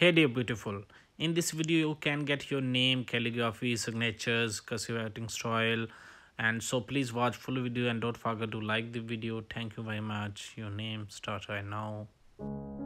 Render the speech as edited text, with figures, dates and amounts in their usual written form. Hey dear beautiful, in this video you can get your name, calligraphy, signatures, cursive writing style, and so please watch full video and don't forget to like the video. Thank you very much. Your name start right now.